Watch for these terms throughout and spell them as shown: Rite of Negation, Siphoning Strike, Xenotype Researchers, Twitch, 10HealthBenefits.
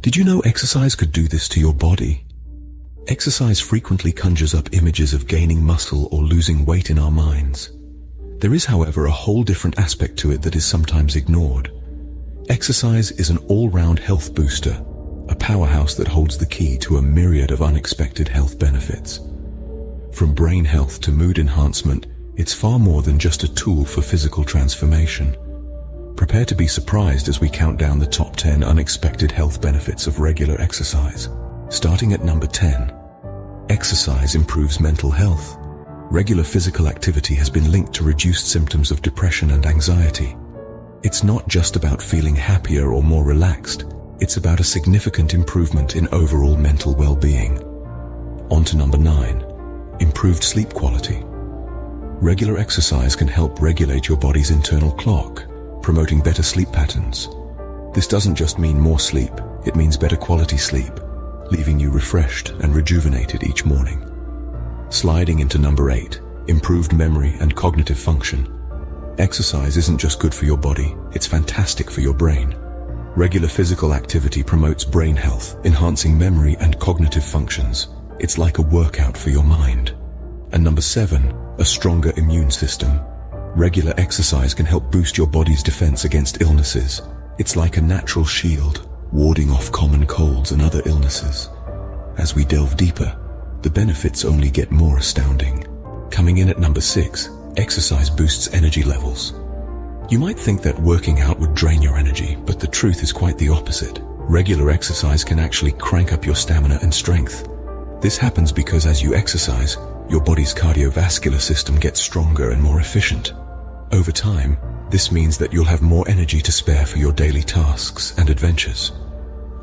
Did you know exercise could do this to your body? Exercise frequently conjures up images of gaining muscle or losing weight in our minds. There is, however, a whole different aspect to it that is sometimes ignored. Exercise is an all-round health booster, a powerhouse that holds the key to a myriad of unexpected health benefits. From brain health to mood enhancement, it's far more than just a tool for physical transformation. Prepare to be surprised as we count down the top 10 unexpected health benefits of regular exercise. Starting at number 10, exercise improves mental health. Regular physical activity has been linked to reduced symptoms of depression and anxiety. It's not just about feeling happier or more relaxed, it's about a significant improvement in overall mental well-being. On to number 9, improved sleep quality. Regular exercise can help regulate your body's internal clock, promoting better sleep patterns. This doesn't just mean more sleep, it means better quality sleep, leaving you refreshed and rejuvenated each morning. Sliding into number 8, improved memory and cognitive function. Exercise isn't just good for your body, it's fantastic for your brain. Regular physical activity promotes brain health, enhancing memory and cognitive functions. It's like a workout for your mind. And number 7, a stronger immune system. Regular exercise can help boost your body's defense against illnesses. It's like a natural shield, warding off common colds and other illnesses. As we delve deeper, the benefits only get more astounding. Coming in at number 6, exercise boosts energy levels. You might think that working out would drain your energy, but the truth is quite the opposite. Regular exercise can actually crank up your stamina and strength. This happens because as you exercise, your body's cardiovascular system gets stronger and more efficient. Over time, this means that you'll have more energy to spare for your daily tasks and adventures.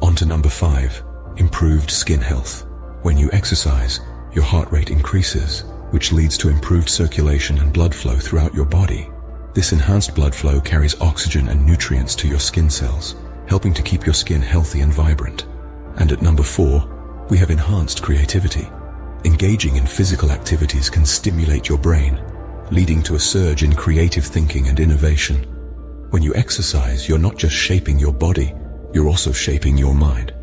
On to number 5, improved skin health. When you exercise, your heart rate increases, which leads to improved circulation and blood flow throughout your body. This enhanced blood flow carries oxygen and nutrients to your skin cells, helping to keep your skin healthy and vibrant. And at number 4, we have enhanced creativity. Engaging in physical activities can stimulate your brain, leading to a surge in creative thinking and innovation. When you exercise, you're not just shaping your body, you're also shaping your mind.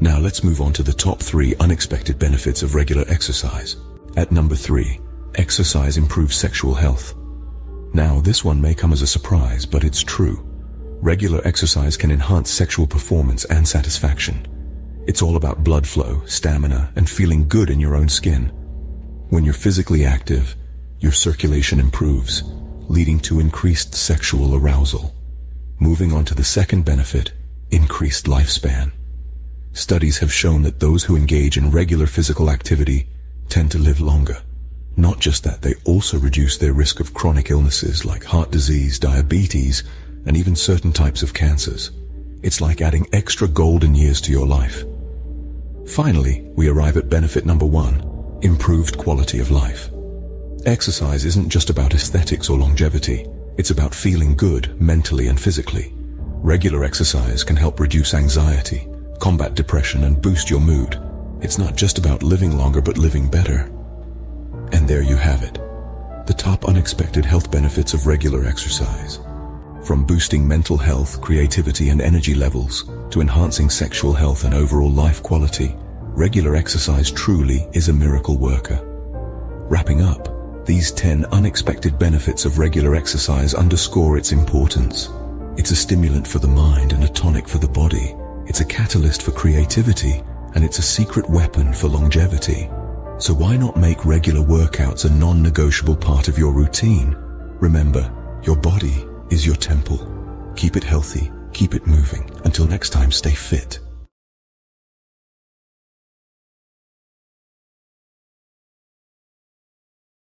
Now let's move on to the top 3 unexpected benefits of regular exercise. At number 3, exercise improves sexual health. Now, this one may come as a surprise, but it's true. Regular exercise can enhance sexual performance and satisfaction. It's all about blood flow, stamina, and feeling good in your own skin. When you're physically active, your circulation improves, leading to increased sexual arousal. Moving on to the second benefit, increased lifespan. Studies have shown that those who engage in regular physical activity tend to live longer. Not just that, they also reduce their risk of chronic illnesses like heart disease, diabetes, and even certain types of cancers. It's like adding extra golden years to your life. Finally, we arrive at benefit number 1, improved quality of life. Exercise isn't just about aesthetics or longevity. It's about feeling good mentally and physically. Regular exercise can help reduce anxiety, combat depression, and boost your mood. It's not just about living longer, but living better. And there you have it, the top unexpected health benefits of regular exercise. From boosting mental health, creativity, and energy levels, to enhancing sexual health and overall life quality, regular exercise truly is a miracle worker. Wrapping up, these 10 unexpected benefits of regular exercise underscore its importance. It's a stimulant for the mind and a tonic for the body. It's a catalyst for creativity, and it's a secret weapon for longevity. So why not make regular workouts a non-negotiable part of your routine? Remember, your body is your temple. Keep it healthy, keep it moving. Until next time, stay fit.